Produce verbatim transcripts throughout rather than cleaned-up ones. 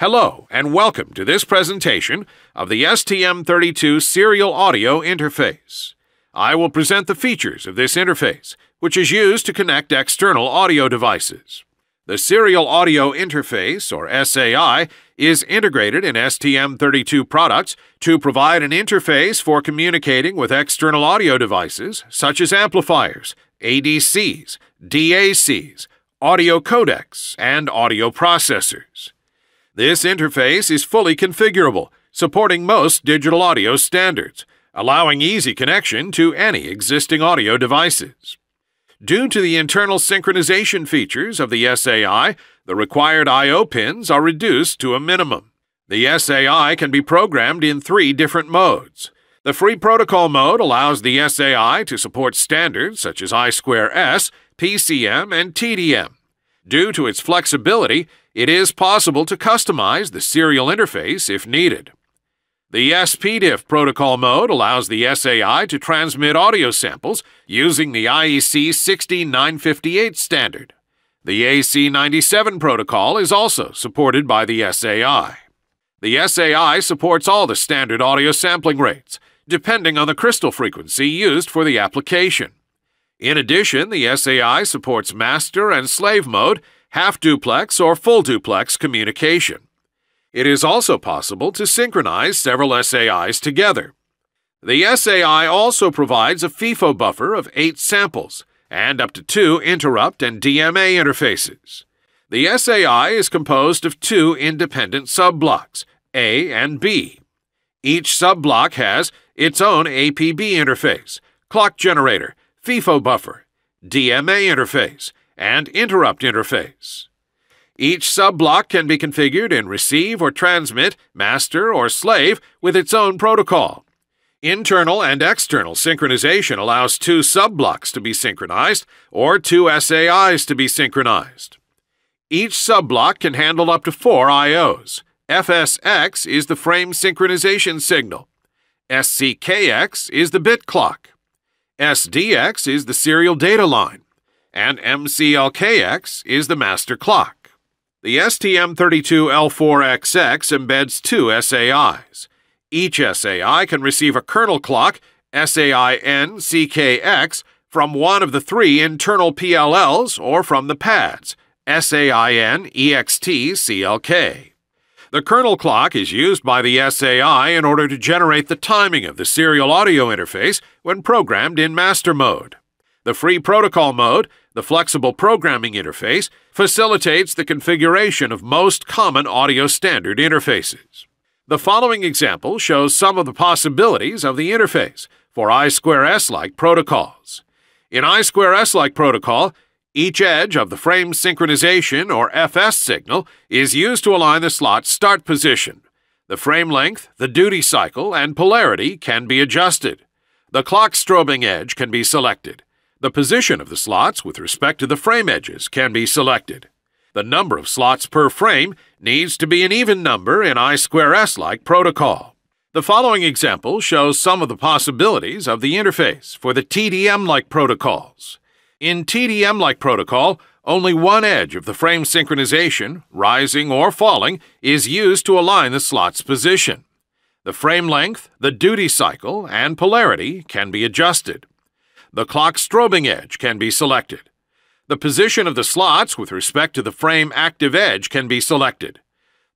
Hello and welcome to this presentation of the S T M thirty-two serial audio interface. I will present the features of this interface, which is used to connect external audio devices. The serial audio interface, or S A I, is integrated in S T M thirty-two products to provide an interface for communicating with external audio devices such as amplifiers, A D Cs, D A Cs, audio codecs, and audio processors. This interface is fully configurable, supporting most digital audio standards, allowing easy connection to any existing audio devices. Due to the internal synchronization features of the S A I, the required I O pins are reduced to a minimum. The S A I can be programmed in three different modes. The free protocol mode allows the S A I to support standards such as I two S, P C M, and T D M. Due to its flexibility, it is possible to customize the serial interface if needed. The S P D I F protocol mode allows the S A I to transmit audio samples using the I E C six oh nine five eight standard. The A C ninety-seven protocol is also supported by the S A I. The S A I supports all the standard audio sampling rates, depending on the crystal frequency used for the application. In addition, the S A I supports master and slave mode, half-duplex or full-duplex communication. It is also possible to synchronize several S A Is together. The S A I also provides a FIFO buffer of eight samples and up to two interrupt and D M A interfaces. The S A I is composed of two independent subblocks, A and B. Each subblock has its own A P B interface, clock generator, FIFO buffer, D M A interface, and interrupt interface. Each subblock can be configured in receive or transmit, master or slave with its own protocol. Internal and external synchronization allows two subblocks to be synchronized or two S A Is to be synchronized. Each subblock can handle up to four I Os. F S X is the frame synchronization signal. S C K X is the bit clock. S D X is the serial data line. And M C L K X is the master clock. The S T M thirty-two L four X X embeds two S A Is. Each S A I can receive a kernel clock, S A I N C K X, from one of the three internal P L Ls or from the pads, S A I N E X T C L K. The kernel clock is used by the S A I in order to generate the timing of the serial audio interface when programmed in master mode. The free protocol mode, the flexible programming interface, facilitates the configuration of most common audio standard interfaces. The following example shows some of the possibilities of the interface for I two S-like protocols. In I two S-like protocol, each edge of the frame synchronization or F S signal is used to align the slot's start position. The frame length, the duty cycle, and polarity can be adjusted. The clock strobing edge can be selected. The position of the slots with respect to the frame edges can be selected. The number of slots per frame needs to be an even number in I two S-like protocol. The following example shows some of the possibilities of the interface for the T D M-like protocols. In T D M-like protocol, only one edge of the frame synchronization, rising or falling, is used to align the slot's position. The frame length, the duty cycle, and polarity can be adjusted. The clock strobing edge can be selected. The position of the slots with respect to the frame active edge can be selected.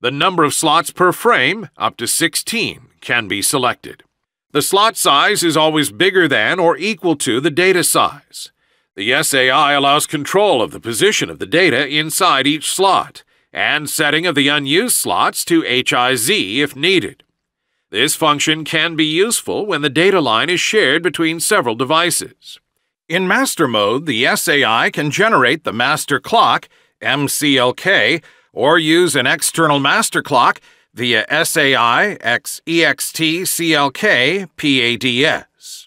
The number of slots per frame, up to sixteen, can be selected. The slot size is always bigger than or equal to the data size. The S A I allows control of the position of the data inside each slot and setting of the unused slots to H I Z if needed. This function can be useful when the data line is shared between several devices. In master mode, the S A I can generate the master clock, M C L K, or use an external master clock via S A I X E X T C L K P A D S.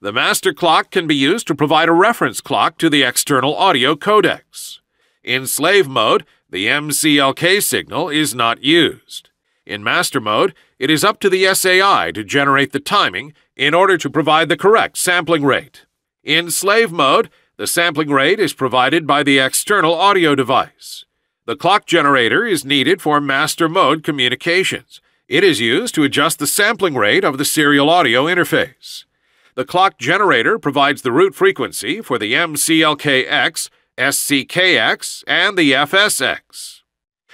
The master clock can be used to provide a reference clock to the external audio codecs. In slave mode, the M C L K signal is not used. In master mode, it is up to the S A I to generate the timing in order to provide the correct sampling rate. In slave mode, the sampling rate is provided by the external audio device. The clock generator is needed for master mode communications. It is used to adjust the sampling rate of the serial audio interface. The clock generator provides the root frequency for the M C L K X, S C K X, and the F S X.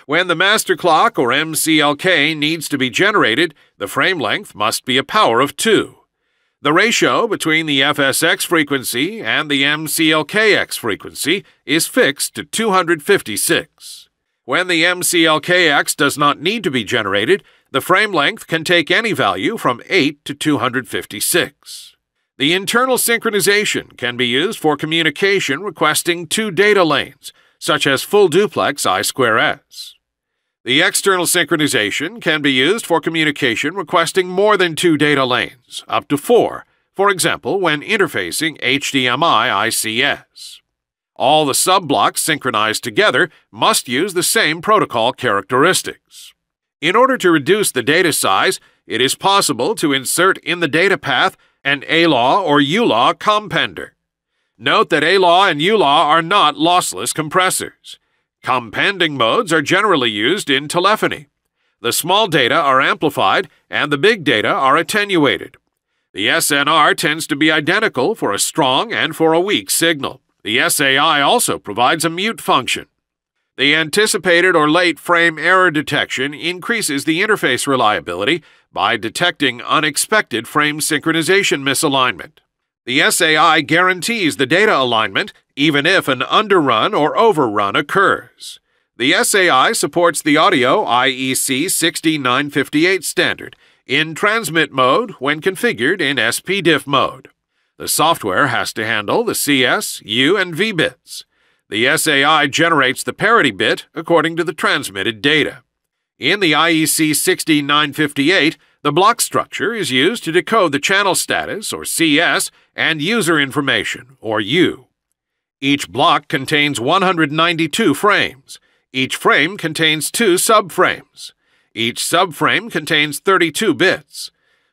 When the master clock or M C L K needs to be generated, the frame length must be a power of two. The ratio between the F S X frequency and the M C L K X frequency is fixed to two hundred fifty-six. When the M C L K X does not need to be generated, the frame length can take any value from eight to two hundred fifty-six. The internal synchronization can be used for communication requesting two data lanes, such as full duplex I two S. The external synchronization can be used for communication requesting more than two data lanes, up to four, for example when interfacing H D M I I C S. All the subblocks synchronized together must use the same protocol characteristics. In order to reduce the data size, it is possible to insert in the data path an A-law or U-law compender. Note that A-law and U-law are not lossless compressors. Compending modes are generally used in telephony. The small data are amplified and the big data are attenuated. The S N R tends to be identical for a strong and for a weak signal. The S A I also provides a mute function. The anticipated or late frame error detection increases the interface reliability by detecting unexpected frame synchronization misalignment. The S A I guarantees the data alignment even if an underrun or overrun occurs. The S A I supports the audio I E C six nine five eight standard in transmit mode when configured in S P D I F mode. The software has to handle the C S, U, and V bits. The S A I generates the parity bit according to the transmitted data. In the I E C six nine five eight, the block structure is used to decode the channel status, or C S, and user information, or U. Each block contains one hundred ninety-two frames. Each frame contains two subframes. Each subframe contains thirty-two bits.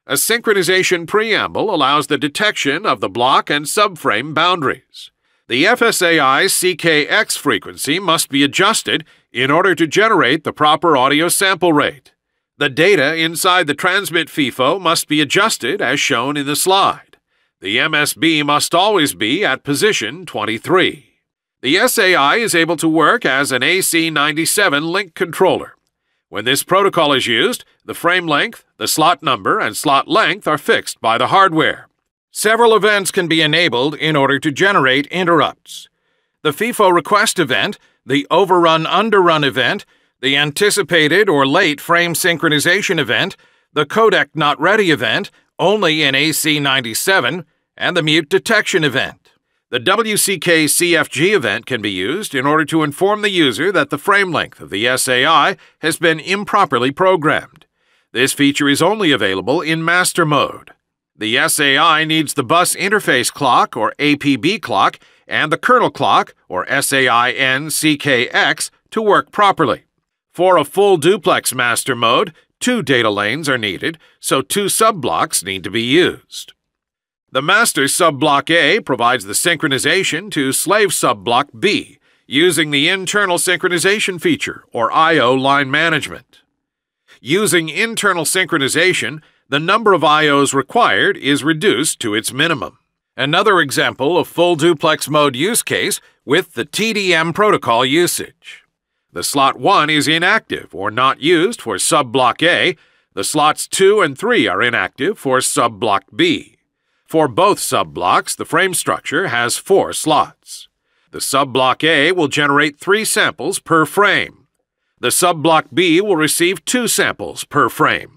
A synchronization preamble allows the detection of the block and subframe boundaries. The F S A I C K X frequency must be adjusted in order to generate the proper audio sample rate. The data inside the transmit FIFO must be adjusted as shown in the slide. The M S B must always be at position twenty-three. The S A I is able to work as an A C ninety-seven link controller. When this protocol is used, the frame length, the slot number, and slot length are fixed by the hardware. Several events can be enabled in order to generate interrupts. The FIFO request event, the overrun-underrun event, the anticipated or late frame synchronization event, the codec not ready event, only in A C ninety-seven, and the mute detection event. The W C K C F G event can be used in order to inform the user that the frame length of the S A I has been improperly programmed. This feature is only available in master mode. The S A I needs the bus interface clock, or A P B clock, and the kernel clock, or S A I N C K X, to work properly. For a full duplex master mode, two data lanes are needed, so two subblocks need to be used. The master subblock A provides the synchronization to slave subblock B using the internal synchronization feature, or I O line management. Using internal synchronization, the number of I Os required is reduced to its minimum. Another example of full duplex mode use case with the T D M protocol usage. The slot one is inactive or not used for subblock A. The slots two and three are inactive for subblock B. For both subblocks, the frame structure has four slots. The subblock A will generate three samples per frame. The subblock B will receive two samples per frame.